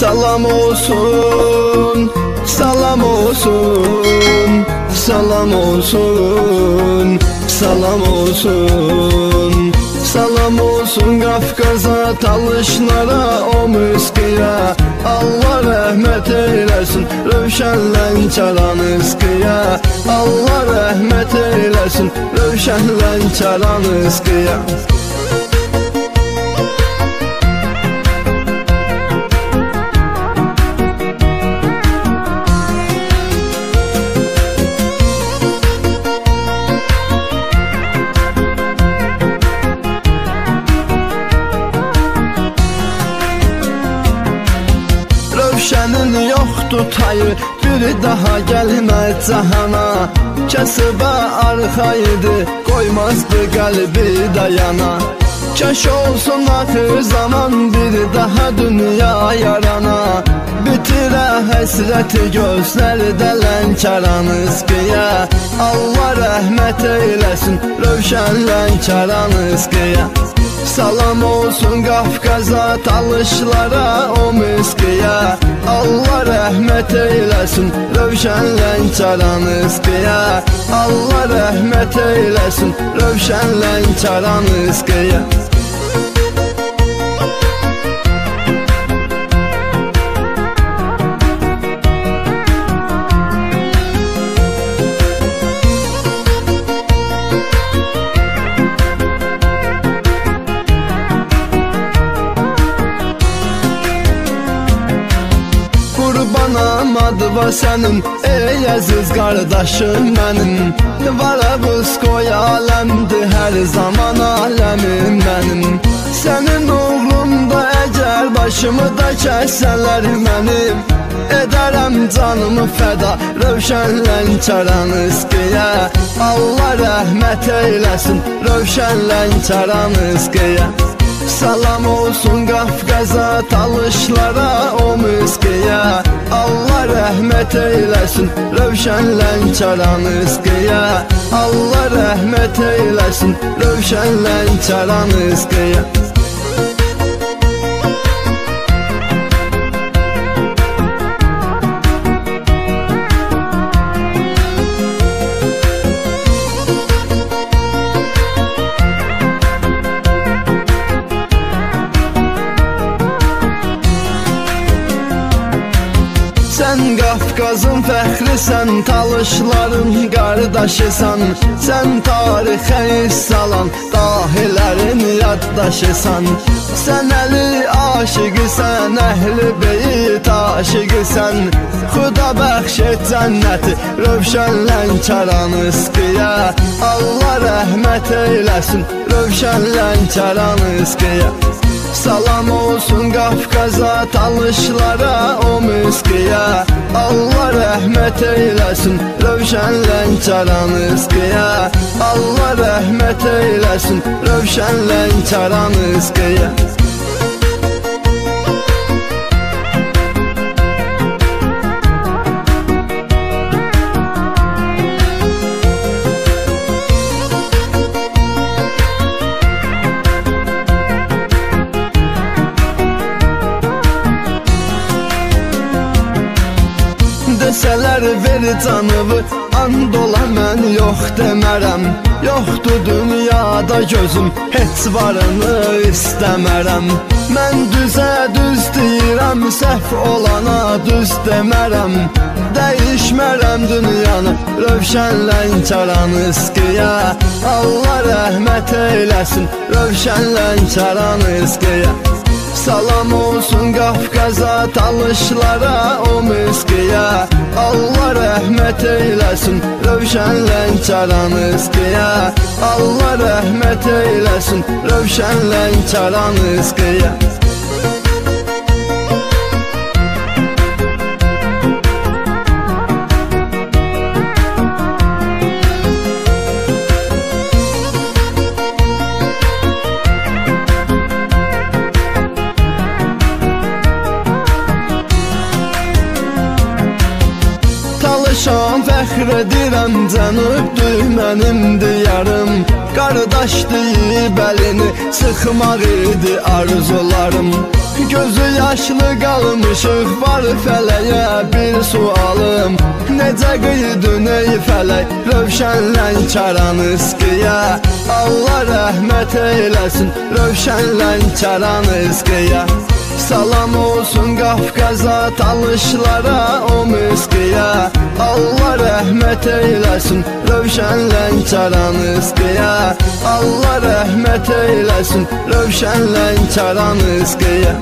Salam olsun, salam olsun, salam olsun, salam olsun, salam olsun Qafqaza, Talışlara, Omskiyə, Allah rəhmət eyləsin Rövşən Lənkaranskıya, Allah rəhmət eyləsin Rövşən Lənkaranskıya. Rövşənin yoxdur tayı, bir daha gəlməz cahana, Kəsibə arxa idi, qoymazdı qəlbi dayana. Kəş olsun axır zaman, bir daha dünya yarana, bitirə həsrəti gözlərdə Lənkaranskıya, Allah rəhmət eyləsin Rövşən Lənkaranskıya. Salam olsun Qafqaza, Talışlara, Omskiyə, Allah rəhmət eyləsin Rövşən Lənkaranskıya, Allah rəhmət eyləsin Rövşən Lənkaranskıya. Adva sənin, ey əziz qardaşım mənim, Vara buz qoy aləmdir, hər zaman aləmim mənim. Sənin uğrunda əgər başımı da kəssələr mənim, edərəm canımı fəda Rövşən Lənkaranskıya, Allah rəhmət eyləsin Rövşən Lənkaranskıya. Salam olsun Qafqaza, Talışlara, Omskiyə, Allah rəhmət eyləsin Rövşən Lənkaranskıya, Allah rəhmət eyləsin Rövşən Lənkaranskıya. Sən Qafqazın fəxrisən, Talışların qardaşısan, sən tarixə salan, dahilərin yaddaşısan. Sən Əli aşıqısən, Əhli Beyt aşıqısən, Xuda bəxş et cənnəti Rövşən Lənkaranskıya, Allah rəhmət eyləsin Rövşən Lənkaranskıya. Salam olsun Qafqaza, Talışlara, Omskiyə, Allah rəhmət eyləsin Rövşən Lənkaranskıya, Allah rəhmət eyləsin Rövşən Lənkaranskıya. Desələr ver canımı, and ola mən yox demərəm, yoxdur dünyada gözüm, heç varını istəmərəm. Mən düzə düz deyirəm, səhv olana düz demərəm, dəyişmərəm dünyanı Rövşən Lənkaranskıya, Allah rəhmət eyləsin Rövşən Lənkaranskıya. Salam olsun Qafqaza, Talışlara, Omskiyə, Allah rəhmət eyləsin Rövşən Lənkaranskıya, Allah rəhmət eyləsin Rövşən Lənkaranskıya. Şam fəxr edirəm, cənubdür mənim diyarım, qardaş deyib əlini sıxmaq idi arzularım. Gözü yaşlı qalmışıq var fələyə bir sualım Necə qıydın ey fələk Rövşən Lənkaranskiyə Allah rəhmət eyləsin Rövşən Lənkaranskiyə Salam olsun Qafqaza talışlara o miskiyə Allah rəhmət eyləsin Rövşən Lənkaranskiyə Allah rəhmət eyləsin Rövşən Lənkaranskiyə